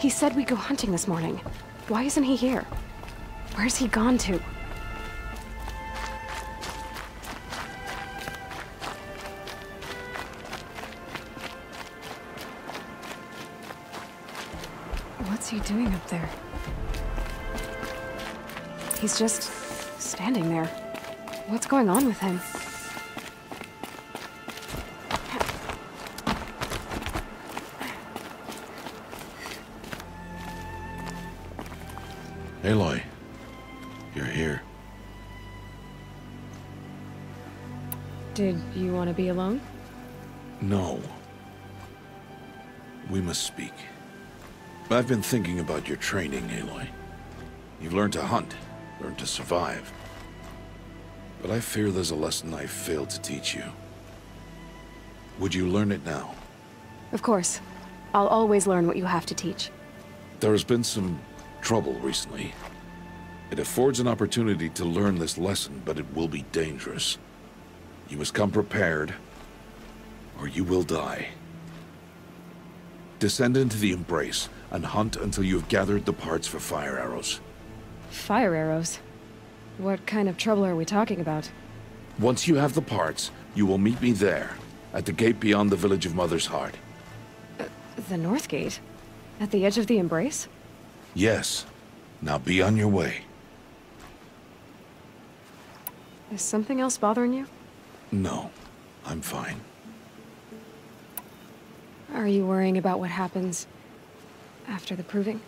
He said we go hunting this morning. Why isn't he here? Where's he gone to? What's he doing up there? He's just standing there. What's going on with him? Aloy, you're here. Did you want to be alone? No. We must speak. I've been thinking about your training, Aloy. You've learned to hunt, learned to survive. But I fear there's a lesson I failed to teach you. Would you learn it now? Of course. I'll always learn what you have to teach. There has been some trouble recently. It affords an opportunity to learn this lesson, but it will be dangerous. You must come prepared, or you will die. Descend into the Embrace, and hunt until you have gathered the parts for fire arrows. Fire arrows? What kind of trouble are we talking about? Once you have the parts, you will meet me there, at the gate beyond the village of Mother's Heart. The North Gate? At the edge of the Embrace? Yes. Now be on your way. Is something else bothering you? No, I'm fine. Are you worrying about what happens after the Proving?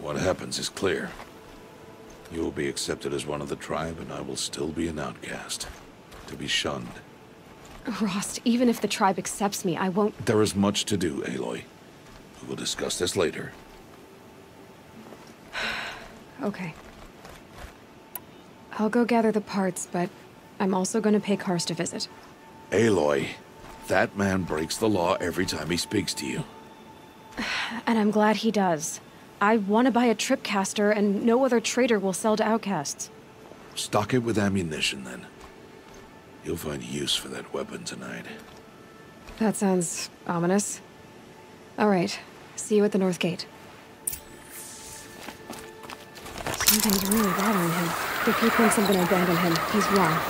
What happens is clear. You will be accepted as one of the tribe, and I will still be an outcast. To be shunned. Rost, even if the tribe accepts me, I won't... There is much to do, Aloy. We will discuss this later. Okay. I'll go gather the parts, but I'm also going to pay Karst a visit. Aloy, that man breaks the law every time he speaks to you. And I'm glad he does. I want to buy a Tripcaster, and no other trader will sell to outcasts. Stock it with ammunition, then. You'll find use for that weapon tonight. That sounds ominous. All right. See you at the North Gate. Something's really bothering him. If he thinks I'm gonna abandon him, he's wrong.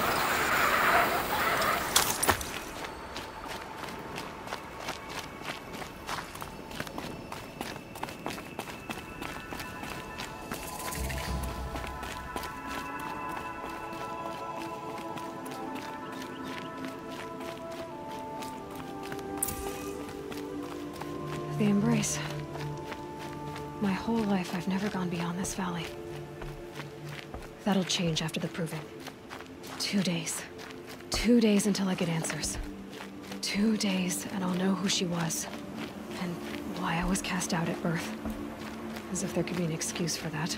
The Embrace. My whole life, I've never gone beyond this valley. That'll change after the Proving. 2 days. 2 days until I get answers. 2 days, and I'll know who she was. And why I was cast out at birth. As if there could be an excuse for that.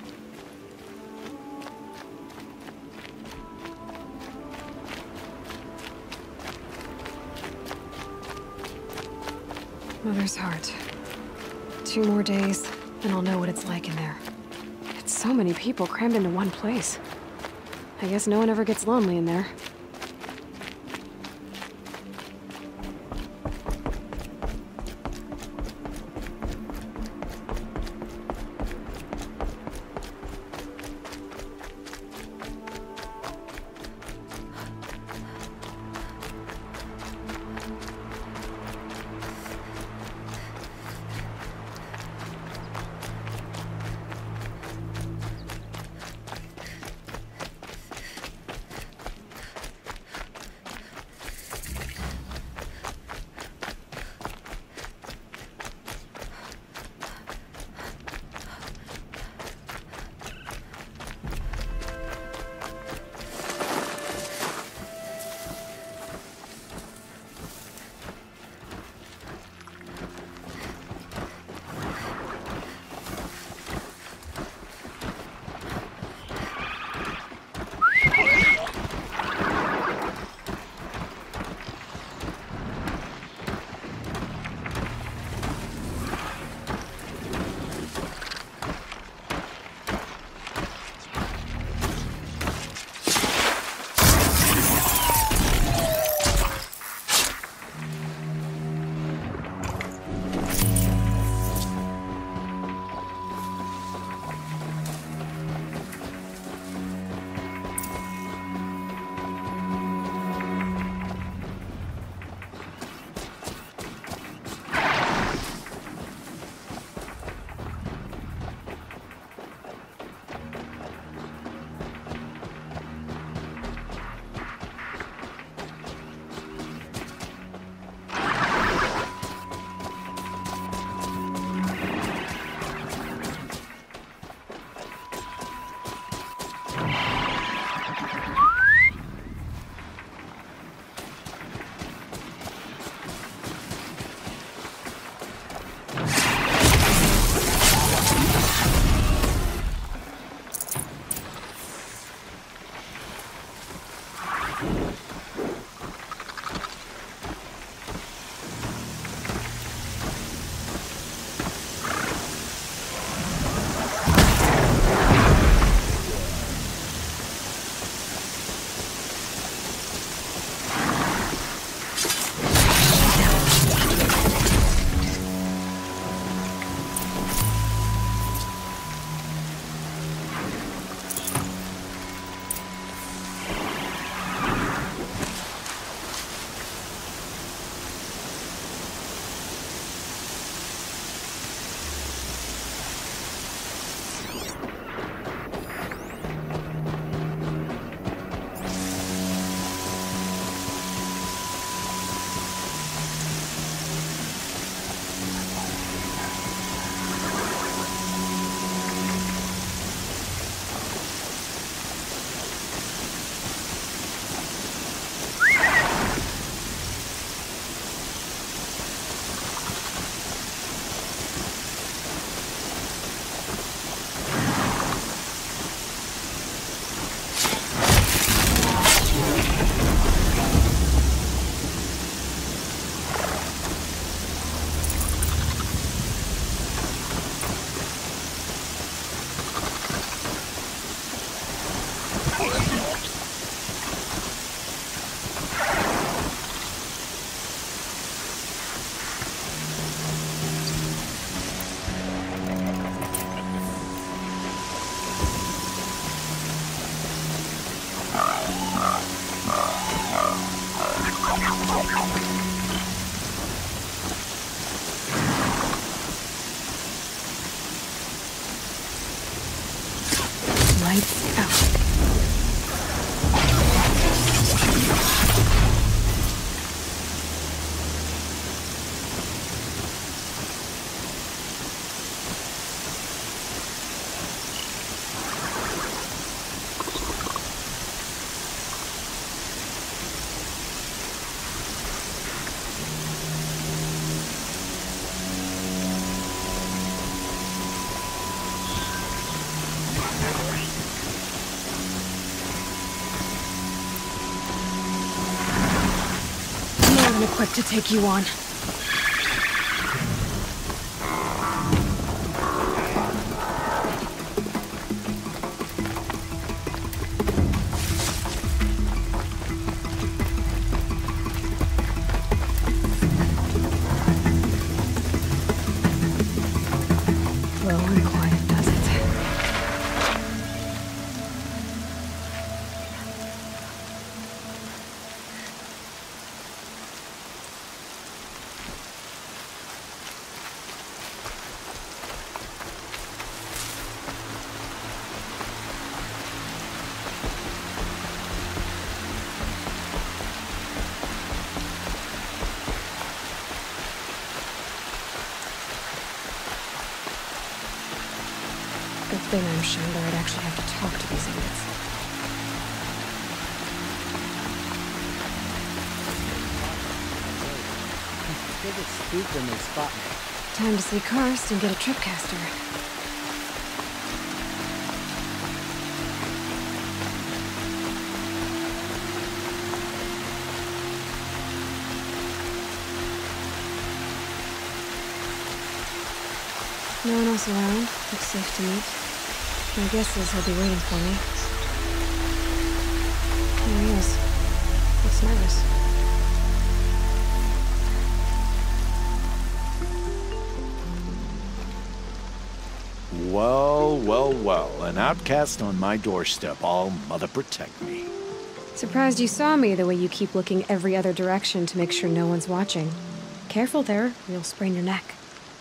Mother's Heart. 2 more days, and I'll know what it's like in there. So many people crammed into one place. I guess no one ever gets lonely in there. Lights out. Equipped to take you on. Then I'm sure that I'd actually have to talk to these idiots. They get spooked when they spot me. Time to see Karst and get a Tripcaster. No one else around. Looks safe to meet. My guess is he'll be waiting for me. There he is. Looks nervous. Well, well, well. An outcast on my doorstep. All mother protect me. Surprised you saw me the way you keep looking every other direction to make sure no one's watching. Careful there, or you'll sprain your neck.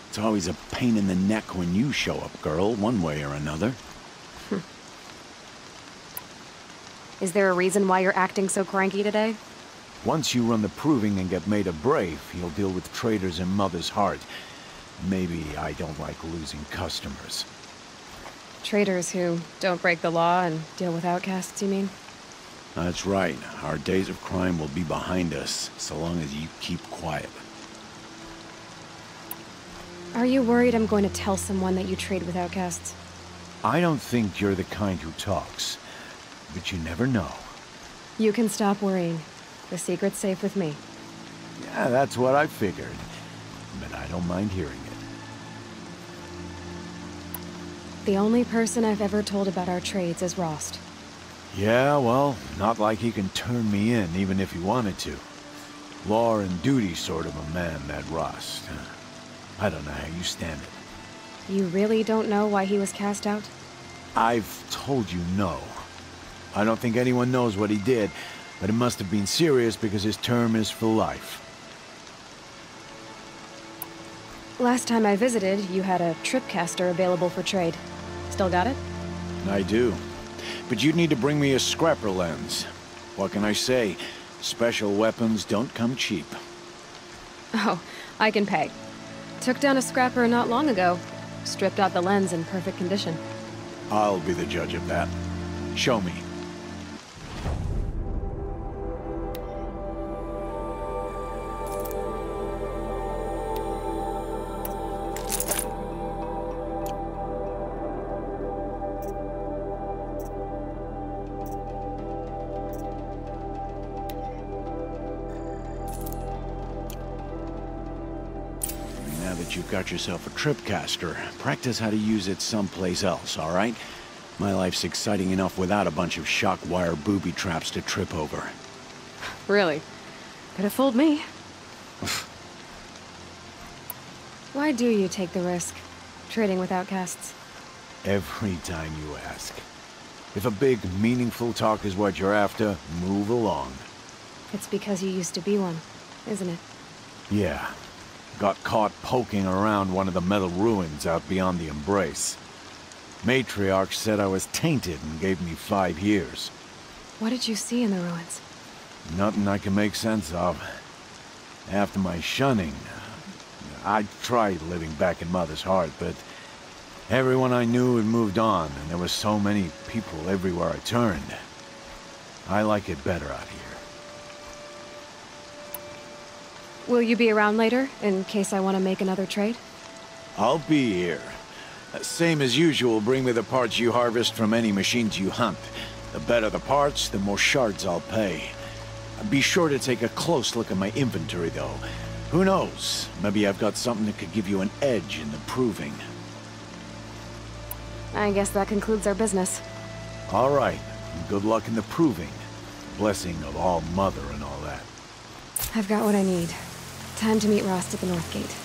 It's always a pain in the neck when you show up, girl, one way or another. Is there a reason why you're acting so cranky today? Once you run the Proving and get made a brave, you'll deal with traitors in Mother's Heart. Maybe I don't like losing customers. Traitors who don't break the law and deal with outcasts, you mean? That's right. Our days of crime will be behind us, so long as you keep quiet. Are you worried I'm going to tell someone that you trade with outcasts? I don't think you're the kind who talks, but you never know. You can stop worrying. The secret's safe with me. Yeah, that's what I figured, but I don't mind hearing it. The only person I've ever told about our trades is Rost. Yeah, well, not like he can turn me in, even if he wanted to. Law and duty sort of a man, that Rost. I don't know how you stand it. You really don't know why he was cast out? I've told you no. I don't think anyone knows what he did, but it must have been serious because his term is for life. Last time I visited, you had a Tripcaster available for trade. Still got it? I do. But you'd need to bring me a scrapper lens. What can I say? Special weapons don't come cheap. Oh, I can pay. Took down a scrapper not long ago. Stripped out the lens in perfect condition. I'll be the judge of that. Show me. You've got yourself a Tripcaster. Practice how to use it someplace else, all right? My life's exciting enough without a bunch of shock wire booby traps to trip over. Really? Could have fooled me. Why do you take the risk, trading with outcasts? Every time you ask. If a big, meaningful talk is what you're after, move along. It's because you used to be one, isn't it? Yeah. Got caught poking around one of the metal ruins out beyond the Embrace. Matriarch said I was tainted and gave me 5 years. What did you see in the ruins? Nothing I can make sense of. After my shunning, I tried living back in Mother's Heart, but everyone I knew had moved on, and there were so many people everywhere I turned. I like it better out here. Will you be around later, in case I want to make another trade? I'll be here. Same as usual, bring me the parts you harvest from any machines you hunt. The better the parts, the more shards I'll pay. Be sure to take a close look at my inventory, though. Who knows? Maybe I've got something that could give you an edge in the proving. I guess that concludes our business. All right. Good luck in the proving. Blessing of All Mother and all that. I've got what I need. Time to meet Rost at the North Gate.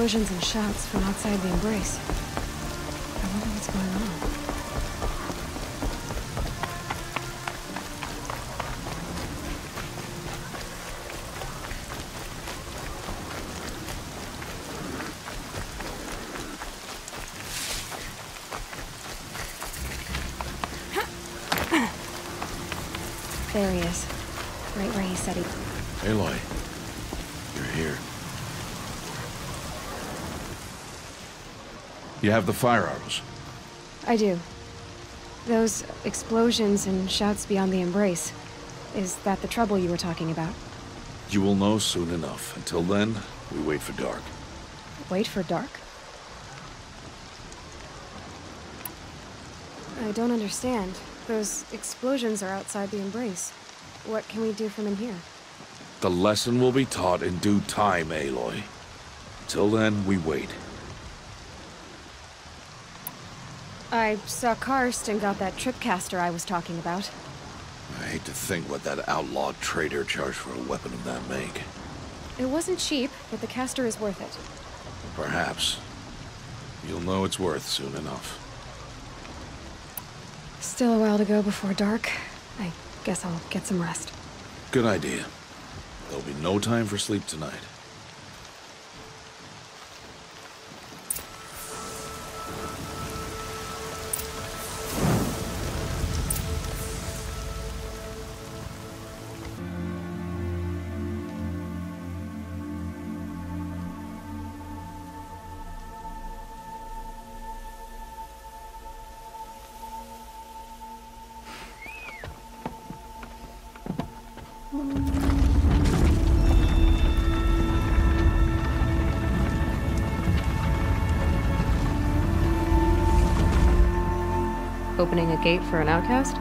Explosions and shouts from outside the Embrace. I wonder what's going on. There he is. Right where he said he... Aloy, you're here. You have the fire arrows? I do. Those explosions and shouts beyond the Embrace. Is that the trouble you were talking about? You will know soon enough. Until then, we wait for dark. Wait for dark? I don't understand. Those explosions are outside the Embrace. What can we do from in here? The lesson will be taught in due time, Aloy. Until then, we wait. I saw Karst and got that Tripcaster I was talking about. I hate to think what that outlaw trader charged for a weapon of that make. It wasn't cheap, but the caster is worth it. Perhaps. You'll know it's worth soon enough. Still a while to go before dark. I guess I'll get some rest. Good idea. There'll be no time for sleep tonight. Opening a gate for an outcast?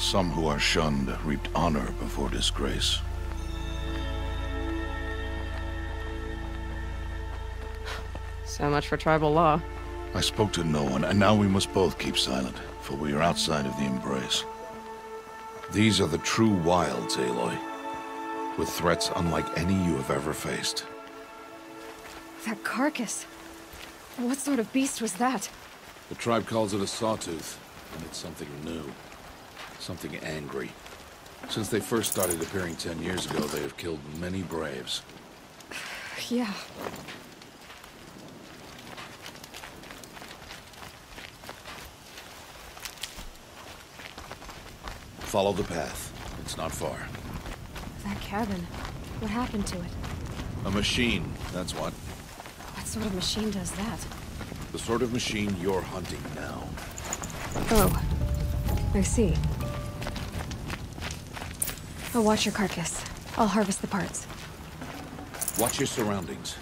Some who are shunned reaped honor before disgrace. So much for tribal law. I spoke to no one, and now we must both keep silent, for we are outside of the Embrace. These are the true wilds, Aloy, with threats unlike any you have ever faced. That carcass. What sort of beast was that? The tribe calls it a sawtooth, and it's something new, something angry. Since they first started appearing 10 years ago, they have killed many braves. Yeah. Follow the path. It's not far. That cabin. What happened to it? A machine, that's what. What sort of machine does that? The sort of machine you're hunting now. Oh, I see. I'll watch your carcass. I'll harvest the parts. Watch your surroundings.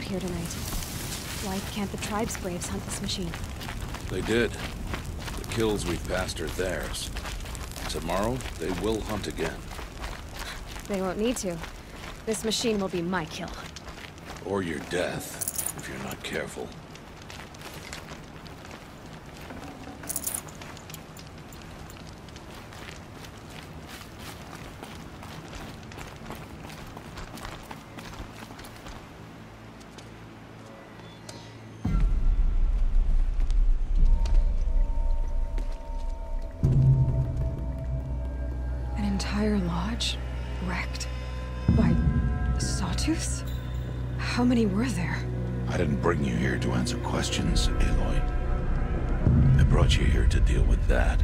Here tonight. Why can't the tribe's braves hunt this machine? They did. The kills we've passed are theirs. Tomorrow, they will hunt again. They won't need to. This machine will be my kill. Or your death, if you're not careful. How many were there? I didn't bring you here to answer questions, Aloy. I brought you here to deal with that.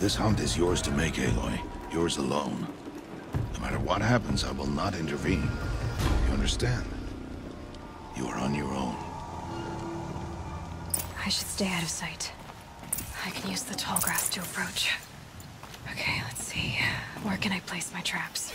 This hunt is yours to make, Aloy. Yours alone. No matter what happens, I will not intervene. You understand? You are on your own. I should stay out of sight. I can use the tall grass to approach. Okay, let's see. Where can I place my traps?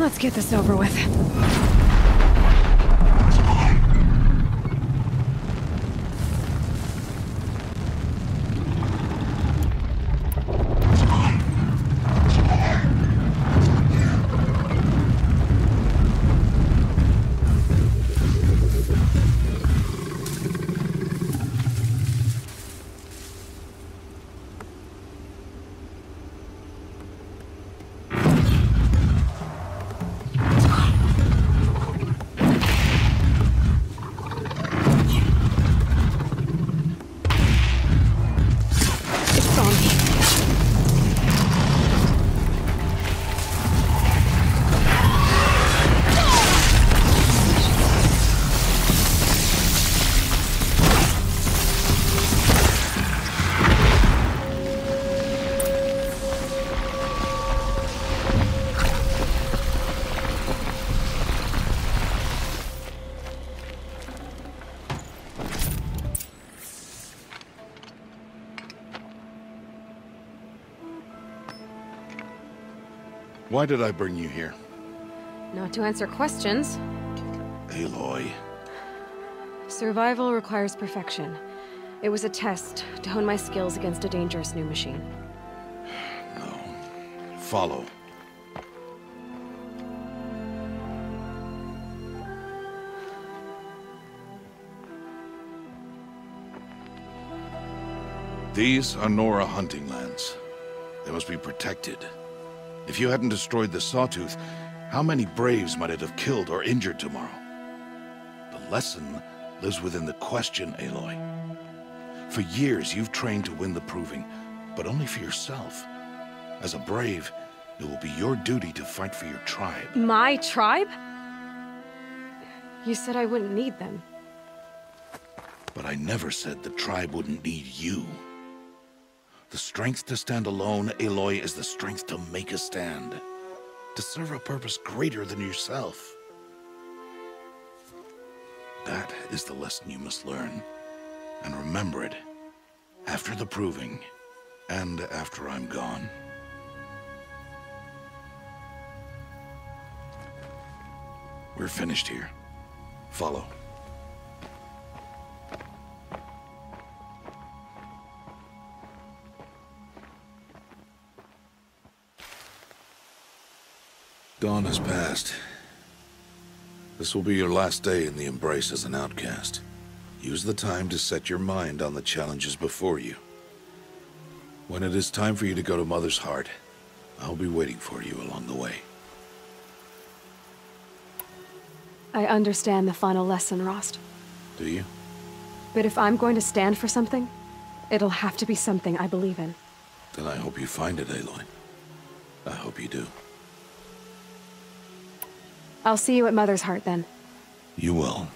Let's get this over with. Why did I bring you here? Not to answer questions. Aloy. Survival requires perfection. It was a test to hone my skills against a dangerous new machine. No. Follow. These are Nora hunting lands. They must be protected. If you hadn't destroyed the Sawtooth, how many Braves might it have killed or injured tomorrow? The lesson lives within the question, Aloy. For years, you've trained to win the Proving, but only for yourself. As a Brave, it will be your duty to fight for your tribe. My tribe? You said I wouldn't need them. But I never said the tribe wouldn't need you. The strength to stand alone, Aloy, is the strength to make a stand. To serve a purpose greater than yourself. That is the lesson you must learn. And remember it. After the Proving. And after I'm gone. We're finished here. Follow. Dawn has passed. This will be your last day in the Embrace as an outcast. Use the time to set your mind on the challenges before you. When it is time for you to go to Mother's Heart, I'll be waiting for you along the way. I understand the final lesson, Rost. Do you? But if I'm going to stand for something, it'll have to be something I believe in. Then I hope you find it, Aloy. I hope you do. I'll see you at Mother's Heart, then. You will.